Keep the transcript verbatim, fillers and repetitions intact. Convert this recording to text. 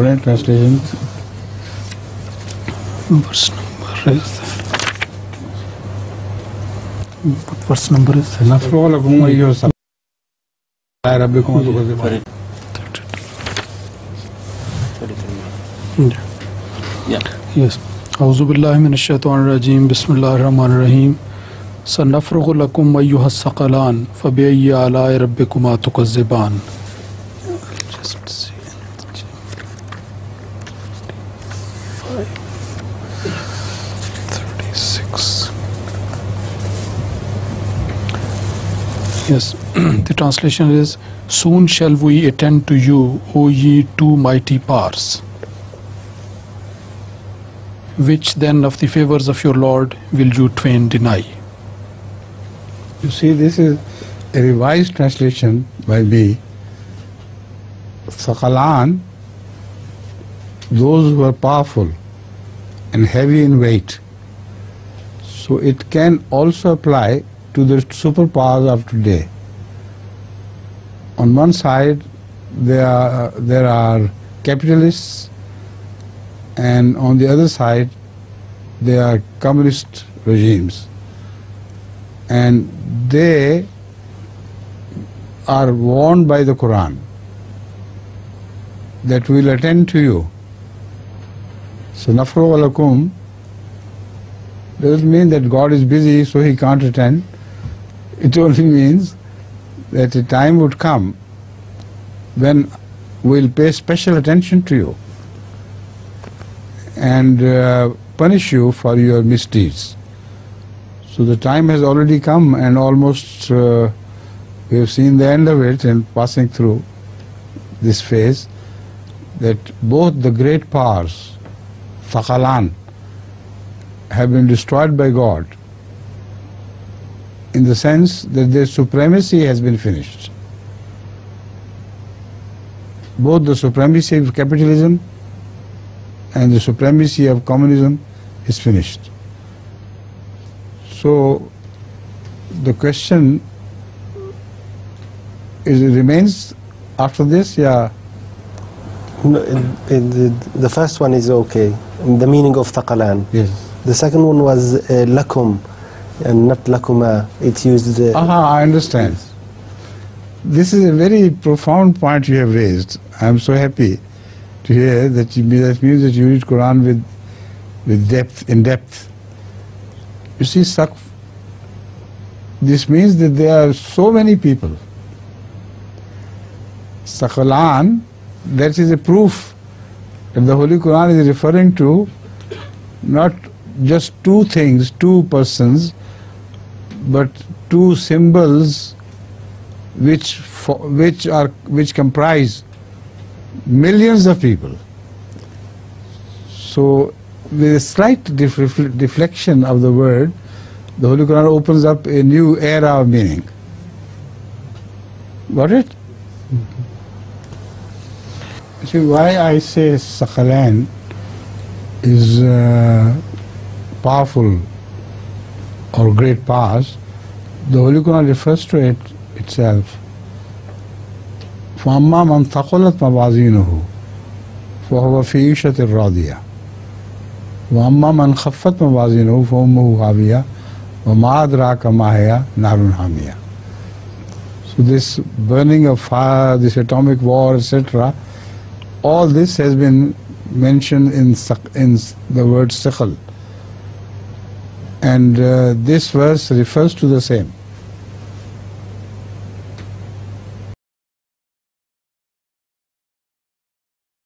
Quran translation. Verse number is what verse number is? Nafro Walakum your supply Rabbikum thirty-three. Yeah. Yes. Auzu billahi minash shaitanir rajim. Bismillahir Rahmanir Rahim. Sanafrughu lakum ayyuha saqalan fa bi ayyi ala'i rabbikuma tukazziban. Yes, the translation is, soon shall we attend to you, O ye two mighty powers. Which then of the favors of your Lord will you twain deny? You see, this is a revised translation by B. Saqalan, those who are powerful and heavy in weight. So it can also apply to the superpowers of today. On one side, there are, there are capitalists, and on the other side, there are communist regimes. And they are warned by the Quran that we will attend to you. So, Nafro Walakum doesn't mean that God is busy, so He can't attend. It only means that a time would come when we'll pay special attention to you and uh, punish you for your misdeeds. So the time has already come, and almost uh, we have seen the end of it and passing through this phase, that both the great powers, Thaqalan, have been destroyed by God, in the sense that their supremacy has been finished. Both the supremacy of capitalism and the supremacy of communism is finished. So the question is, it remains after this, yeah? No, it, it, the first one is okay, the meaning of Thaqalan. Yes. The second one was uh, lakum, and not lakuma. It used. Uh, Aha, I understand. This is a very profound point you have raised. I am so happy to hear that. You, that means that you read Quran with, with depth, in depth. You see, Saqf, this means that there are so many people. Saqalan, that is a proof that the Holy Quran is referring to not just two things, two persons, but two symbols which for, which are which comprise millions of people. So with a slight def deflection of the word, the Holy Quran opens up a new era of meaning. Got it? Mm-hmm. See, why I say Saqalain is uh, powerful or great powers, the Holy Quran refers to it itself. For Amma man thakolat ma baazinahu, for huwa fi ishatir radiyah. Wa amma man khafat ma baazinahu, for ummuhu hawiya, wa maad raqamahiya naruhamiya. So this burning of fire, this atomic war, et cetera, all this has been mentioned in, in the word Sikhal. And uh, this verse refers to the same.